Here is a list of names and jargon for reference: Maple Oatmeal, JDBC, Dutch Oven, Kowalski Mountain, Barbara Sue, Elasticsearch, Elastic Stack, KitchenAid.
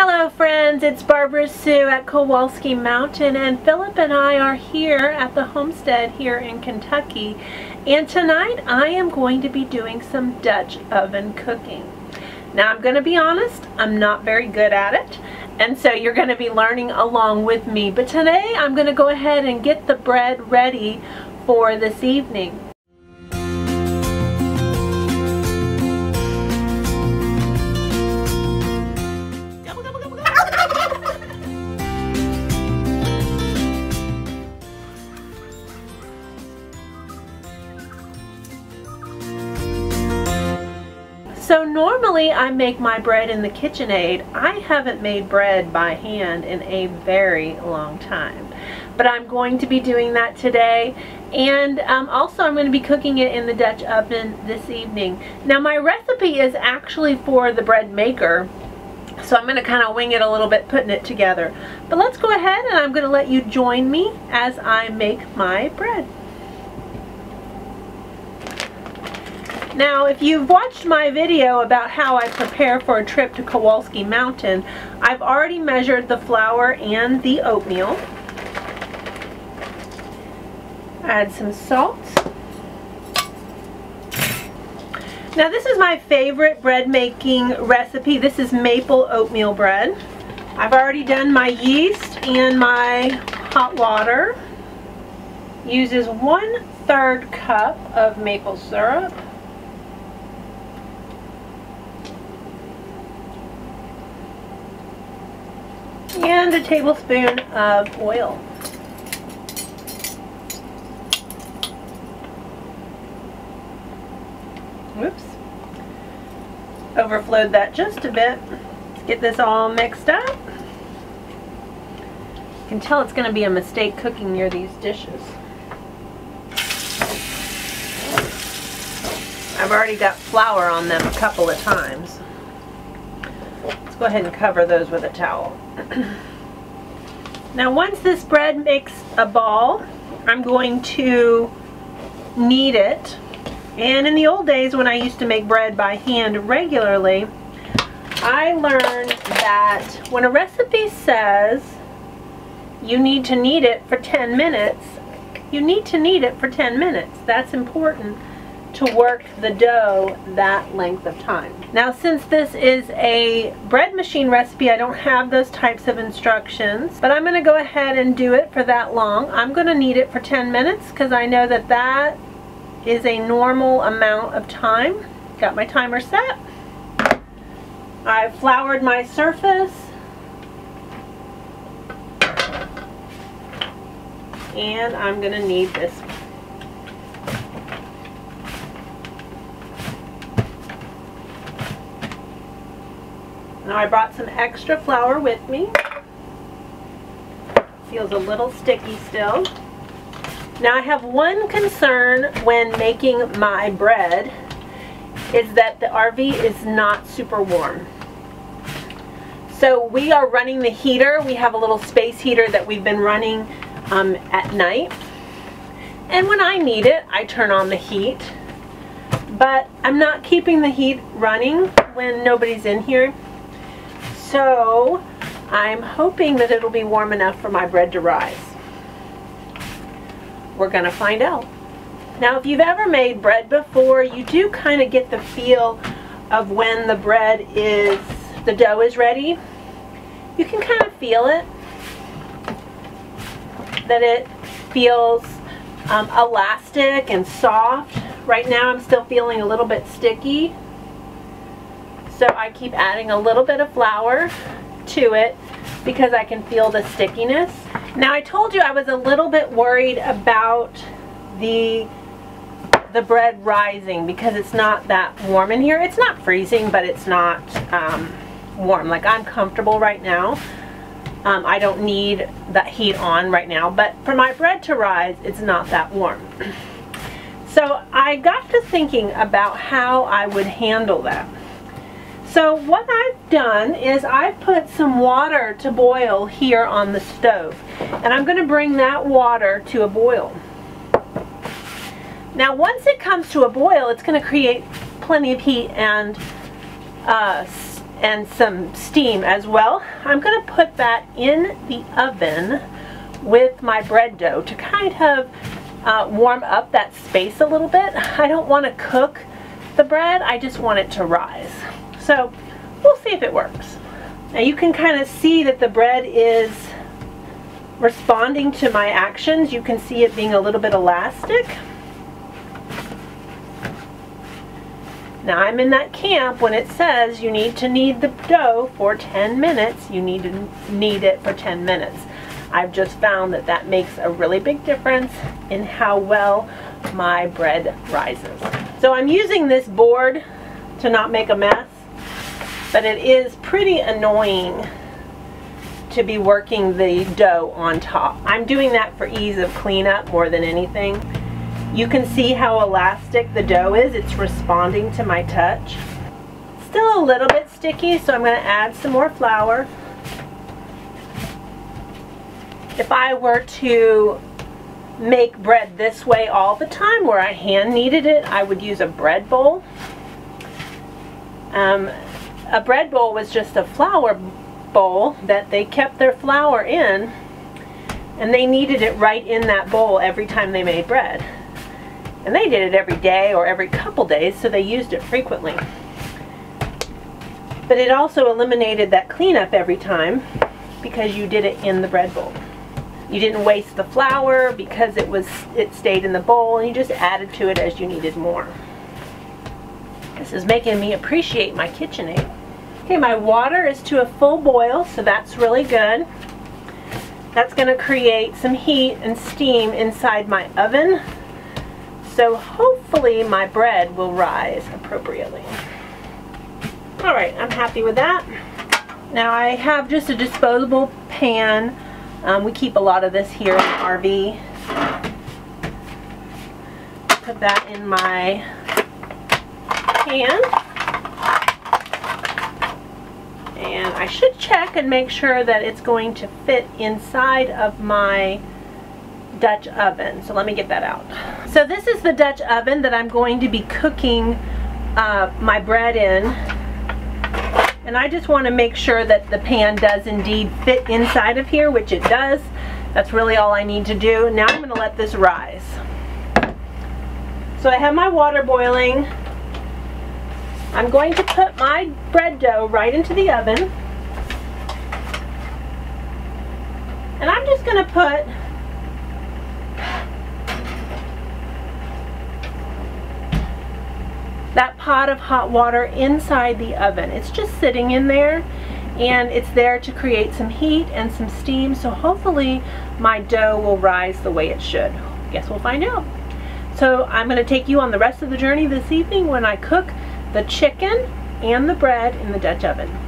Hello friends, it's Barbara Sue at Kowalski Mountain, and Philip and I are here at the homestead here in Kentucky, and tonight I am going to be doing some Dutch oven cooking. Now I'm going to be honest, I'm not very good at it, and so you're going to be learning along with me, but today I'm going to go ahead and get the bread ready for this evening. So normally I make my bread in the KitchenAid. I haven't made bread by hand in a very long time, but I'm going to be doing that today, and also I'm going to be cooking it in the Dutch oven this evening. Now my recipe is actually for the bread maker, so I'm going to kind of wing it a little bit putting it together. But let's go ahead and I'm going to let you join me as I make my bread. Now, if you've watched my video about how I prepare for a trip to Kowalski Mountain, I've already measured the flour and the oatmeal. Add some salt. Now, this is my favorite bread making recipe. This is maple oatmeal bread. I've already done my yeast and my hot water. Uses 1/3 cup of maple syrup. And a tablespoon of oil. Whoops. Overflowed that just a bit. Let's get this all mixed up. You can tell it's going to be a mistake cooking near these dishes. I've already got flour on them a couple of times. Let's go ahead and cover those with a towel. Now once this bread makes a ball, I'm going to knead it. And in the old days when I used to make bread by hand regularly, I learned that when a recipe says you need to knead it for 10 minutes, you need to knead it for 10 minutes. That's important to work the dough that length of time. Now since this is a bread machine recipe, I don't have those types of instructions, but I'm going to go ahead and do it for that long. I'm going to knead it for 10 minutes because I know that that is a normal amount of time. Got my timer set. I've floured my surface. And I'm going to knead this. Now I brought some extra flour with me. Feels a little sticky still. Now I have one concern when making my bread is that the RV is not super warm. So we are running the heater. We have a little space heater that we've been running at night. And when I need it, I turn on the heat. But I'm not keeping the heat running when nobody's in here. So I'm hoping that it'll be warm enough for my bread to rise. We're going to find out. Now if you've ever made bread before, you do kind of get the feel of when the bread is, the dough is ready. You can kind of feel it, that it feels elastic and soft. Right now I'm still feeling a little bit sticky. So I keep adding a little bit of flour to it because I can feel the stickiness. Now I told you I was a little bit worried about the bread rising because it's not that warm in here. It's not freezing, but it's not warm. Like I'm comfortable right now. I don't need that heat on right now, but for my bread to rise, it's not that warm. So I got to thinking about how I would handle that. So what I've done is I've put some water to boil here on the stove, and I'm going to bring that water to a boil. Now once it comes to a boil, it's going to create plenty of heat and and some steam as well. I'm going to put that in the oven with my bread dough to kind of warm up that space a little bit. I don't want to cook the bread, I just want it to rise. So we'll see if it works. Now you can kind of see that the bread is responding to my actions. You can see it being a little bit elastic. Now I'm in that camp when it says you need to knead the dough for 10 minutes. You need to knead it for 10 minutes. I've just found that that makes a really big difference in how well my bread rises. So I'm using this board to not make a mess, but it is pretty annoying to be working the dough on top. I'm doing that for ease of cleanup more than anything. You can see how elastic the dough is. It's responding to my touch. Still a little bit sticky, so I'm going to add some more flour. If I were to make bread this way all the time, where I hand kneaded it, I would use a bread bowl. A bread bowl was just a flour bowl that they kept their flour in, and they kneaded it right in that bowl every time they made bread. And they did it every day or every couple days, so they used it frequently. But it also eliminated that cleanup every time because you did it in the bread bowl. You didn't waste the flour because it stayed in the bowl, and you just added to it as you needed more. This is making me appreciate my KitchenAid. Okay, my water is to a full boil, so that's really good. That's going to create some heat and steam inside my oven. So hopefully my bread will rise appropriately. All right, I'm happy with that. Now I have just a disposable pan. We keep a lot of this here in the RV. Put that in my pan. And I should check and make sure that it's going to fit inside of my Dutch oven. So let me get that out. So this is the Dutch oven that I'm going to be cooking my bread in. And I just want to make sure that the pan does indeed fit inside of here, which it does. That's really all I need to do. Now I'm going to let this rise. So I have my water boiling. I'm going to put my bread dough right into the oven. And I'm just going to put that pot of hot water inside the oven. It's just sitting in there, and it's there to create some heat and some steam, so hopefully my dough will rise the way it should. Guess we'll find out. So I'm going to take you on the rest of the journey this evening when I cook the chicken and the bread in the Dutch oven.